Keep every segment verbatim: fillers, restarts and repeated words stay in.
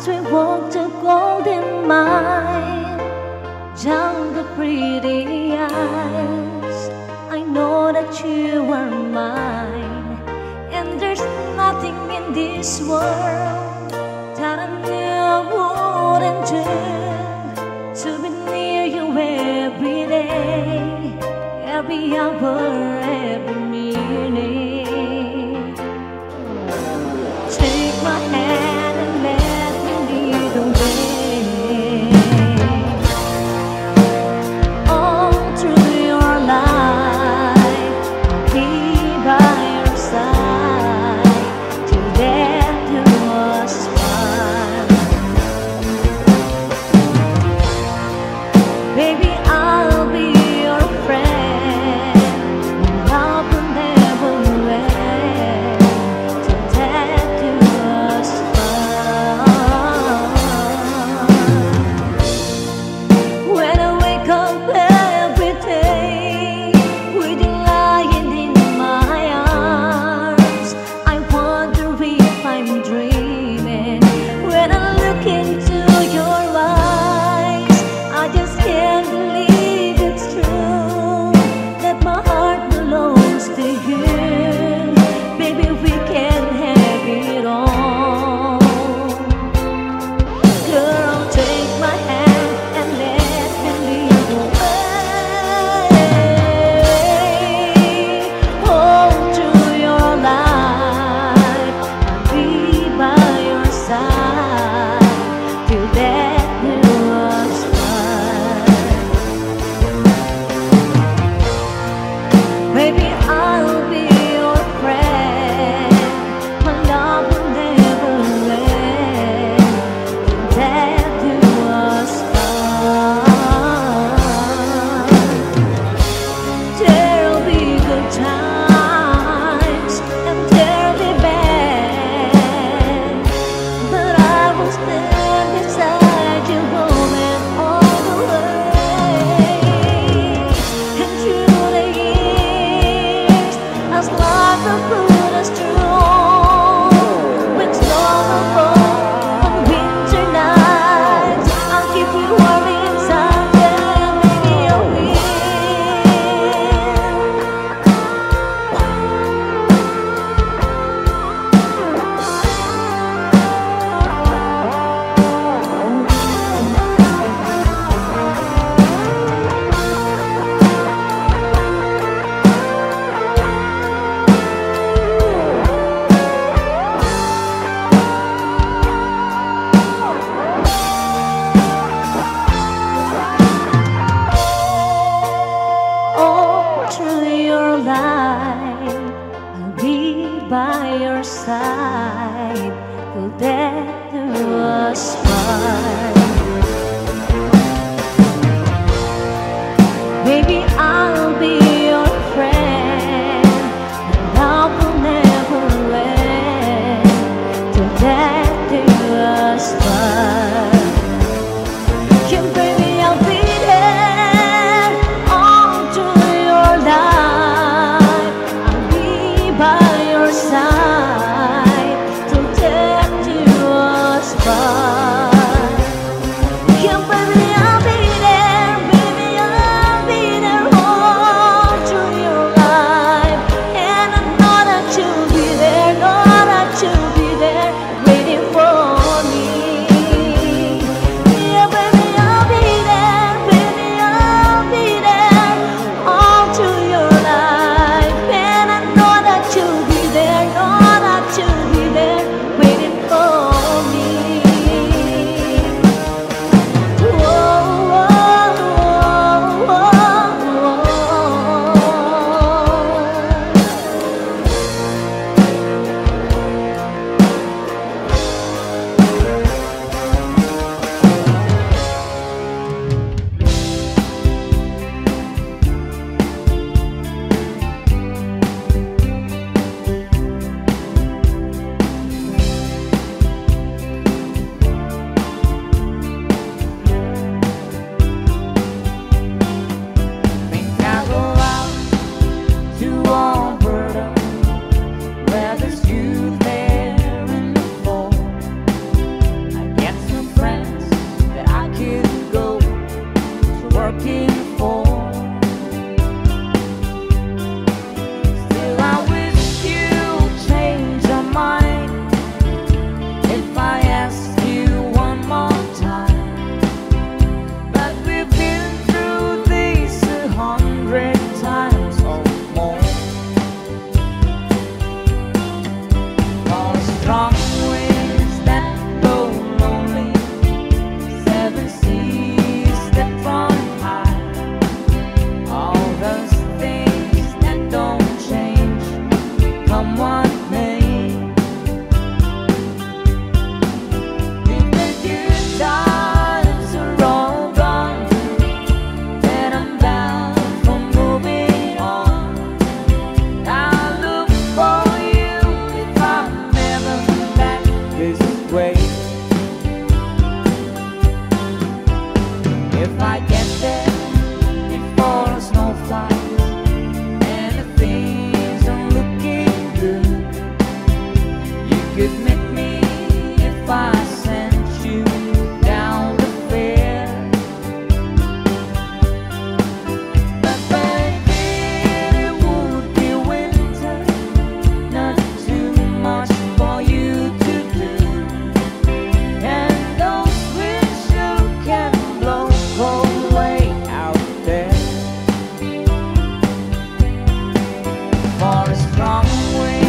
as we walked a golden mile down the pretty aisles. I know that you are mine, and there's nothing in this world that I knew I wouldn't do, to be near you every day, every hour, every minute. Take my hand, I'll be by your side till death do us part. Baby, I'll be your friend, and love will never end till death do us part. Side to death do us part. could make me if I sent you down the fair. But baby, it would be winter, not too much for you to do, and those winds sure can blow cold way out there. For a strong wind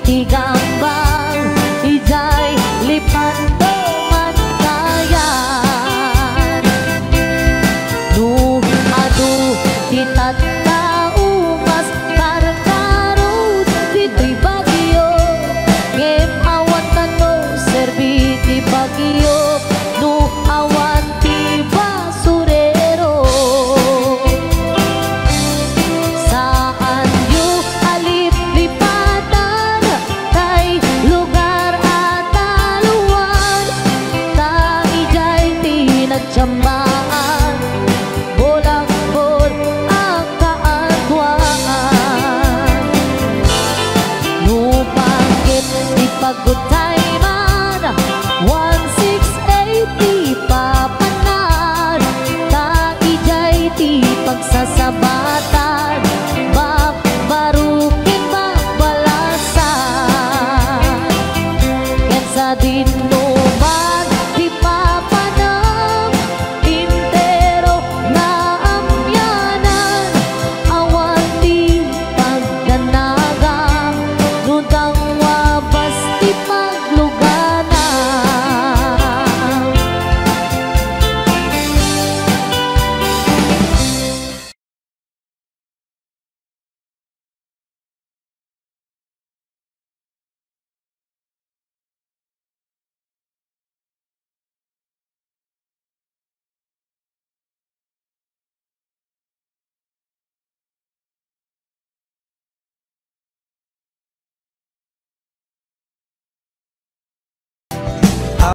Tiga